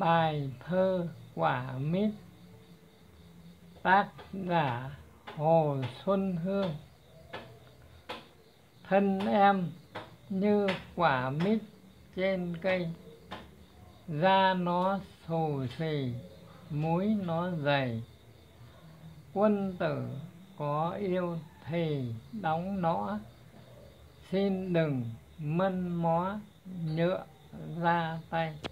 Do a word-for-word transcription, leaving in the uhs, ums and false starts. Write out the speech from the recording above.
Bài thơ Quả Mít, tác giả Hồ Xuân Hương. Thân em như quả mít trên cây, da nó xù xì, múi nó dày. Quân tử có yêu thì đóng nó, xin đừng mân mó nhựa ra tay.